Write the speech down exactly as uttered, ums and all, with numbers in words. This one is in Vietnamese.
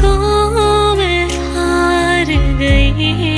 Cô mới हार गई.